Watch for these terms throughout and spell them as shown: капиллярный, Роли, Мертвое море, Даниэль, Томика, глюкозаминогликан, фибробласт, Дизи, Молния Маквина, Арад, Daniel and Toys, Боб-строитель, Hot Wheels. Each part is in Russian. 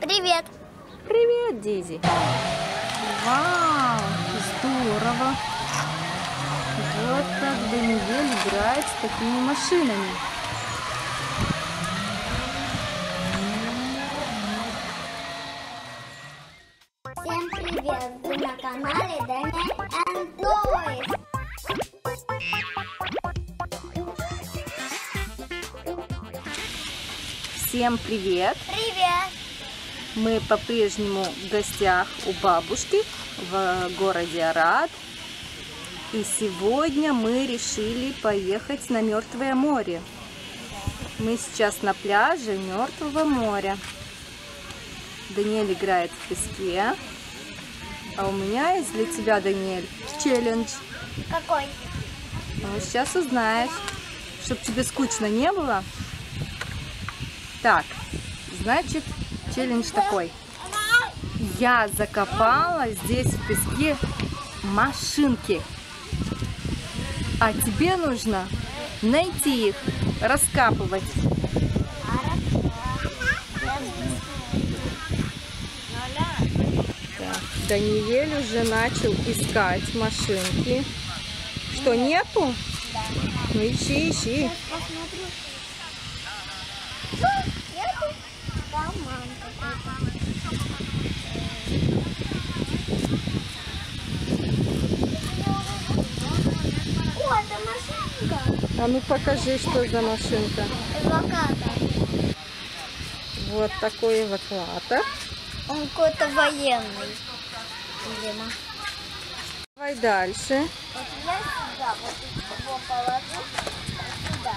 Привет. Привет, Дизи. Вау, здорово. Вот так Даниэль играет с такими машинами. Всем привет, вы на канале Daniel and Toys. Всем привет. Привет. Мы по-прежнему в гостях у бабушки в городе Арад. И сегодня мы решили поехать на Мертвое море. Мы сейчас на пляже Мертвого моря. Даниэль играет в песке. А у меня есть для тебя, Даниэль, челлендж. Какой? Ну, сейчас узнаешь. Чтобы тебе скучно не было. Так, значит, челлендж такой. Я закопала здесь в песке машинки. А тебе нужно найти их, раскапывать. Так, Даниэль уже начал искать машинки. Что, нету? Ну ищи, ищи. А ну покажи, что за машинка. Эвакуатор. Вот такой эвакуатор. Он какой-то военный. Дима. Давай дальше. Вот я сюда, вот его положу, вот сюда.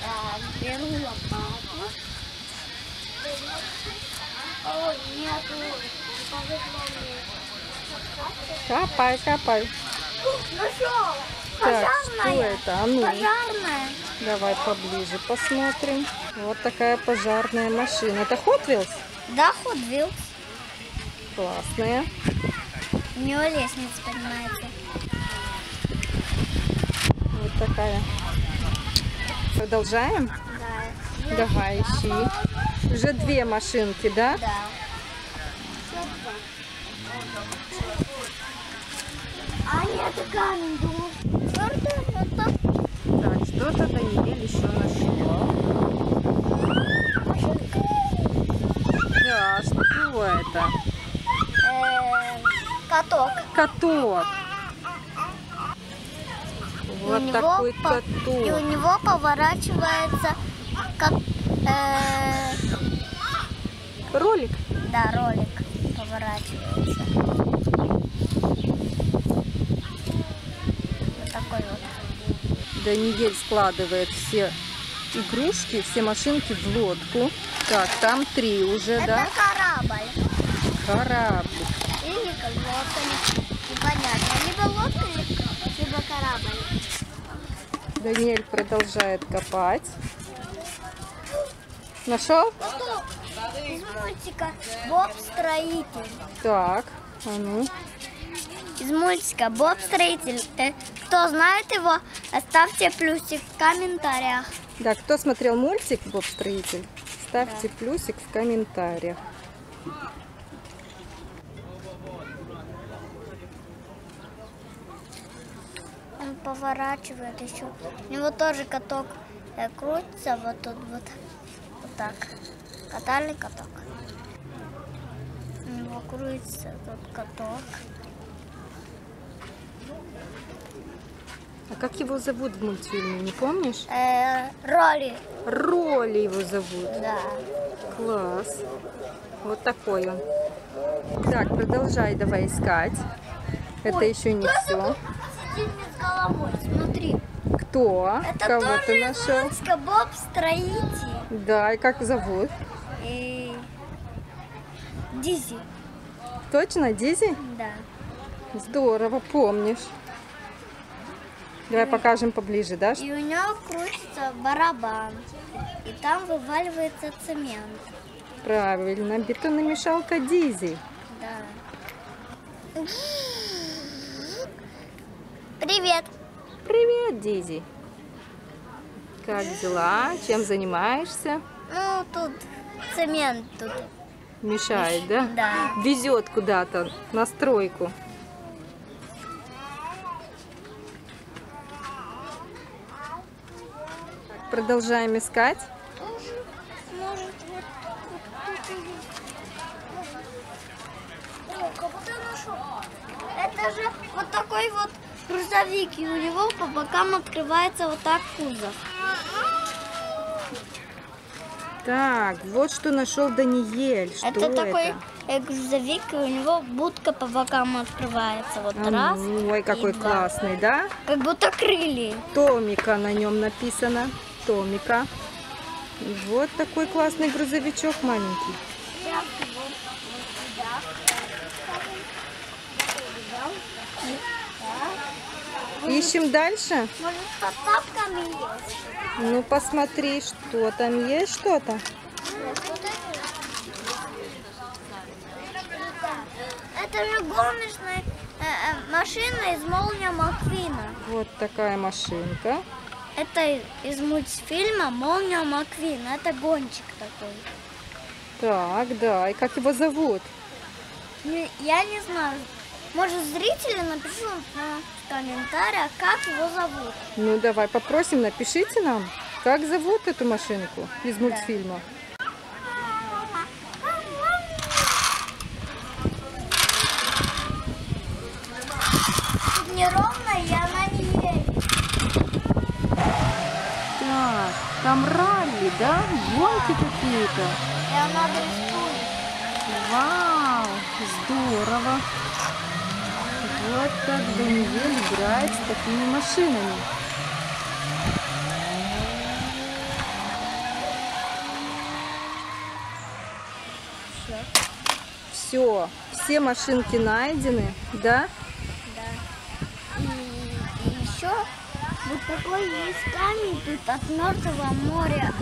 Так, беру лопату. Ой, нету. Копай, копай. Нашел. Так, пожарная. Что это? А ну. Пожарная. Давай поближе посмотрим. Вот такая пожарная машина. Это Hot Wheels? Да, Hot Wheels. Классная. У него лестница поднимается. Вот такая. Продолжаем? Да. Давай, ищи. Уже две машинки, да? Да. А нет, камень был. Так, что-то Даниэль еще нашел. Да, что это? Каток. Каток. Вот такой каток. И у него поворачивается как... Ролик? Да, ролик поворачивается. Даниэль складывает все игрушки, все машинки в лодку. Так, там три уже, это да? Корабль. Корабль. Или как лодка, непонятно. Либо лодка, либо корабль. Даниэль продолжает копать. Нашел? Каток. Из мультика Боб-строитель. Так, а ну. Из мультика Боб-строитель. Кто знает его, оставьте плюсик в комментариях. Да, кто смотрел мультик Боб-строитель, ставьте да. Плюсик в комментариях. Он поворачивает еще. У него тоже каток крутится вот тут вот. Вот так. Катальный каток. У него крутится тут каток. А как его зовут в мультфильме, не помнишь? Роли. Роли его зовут. Да. Класс. Вот такой он. Так, продолжай давай искать. Ой, это еще не все. Сидит с головой, смотри. Кто? Это кого ты нашел? Это Боб-строитель. Да, и как зовут? И... Дизи. Точно, Дизи? Да. Здорово, помнишь. Давай покажем поближе, да? И у него крутится барабан. И там вываливается цемент. Правильно, бетономешалка Дизи. Да. Привет. Привет, Дизи. Как дела? Чем занимаешься? Ну, тут цемент тут. Мешает, да? Да. Везет куда-то на стройку. Продолжаем искать. Это же вот такой вот грузовик, и у него по бокам открывается вот так кузов. Так, вот что нашел Даниэль. Что это такой грузовик, и у него будка по бокам открывается. Вот раз. Ой, какой классный, да? Как будто крылья. Томика на нем написано. Томика. Вот такой классный грузовичок маленький. Ищем дальше? Может, под тапками есть? Ну, посмотри, что там есть, что-то. Это же гоночная машина из «Молния Маквина». Вот такая машинка. Это из мультфильма «Молния Маквина». Это гонщик такой. Так, да. И как его зовут? Я не знаю. Может, зрители напишут в комментариях, как его зовут. Ну, давай попросим, напишите нам, как зовут эту машинку из мультфильма. Тут неровно, и она не едет. Так, там ралли, да? Гонки какие-то. И она дрифтует. Вау, здорово. Вот так Даниэль играет с такими машинами. Все, все машинки найдены, да? Да. И еще вот такой есть камень тут от Мертвого моря.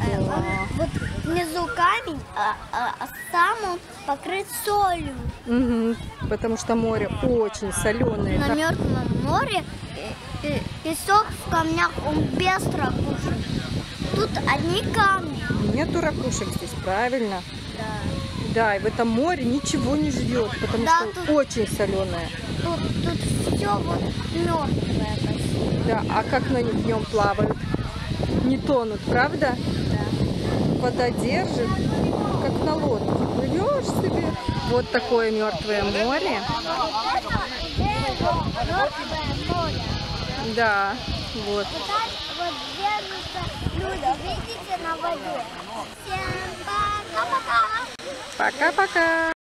Вот внизу камень, а сам он покрыт солью. Угу, потому что море очень соленое. На Мертвом море песок в камнях, он без ракушек. Тут одни камни. Нету ракушек здесь, правильно? Да. Да, и в этом море ничего не живет, потому что тут очень соленое. Тут все вот мертвое. Да, а как на них в нем плавают? Не тонут, правда? Да. Вода держит, как на лодке. Плывешь себе. Вот такое Мертвое море. Да, вот. Пока-пока.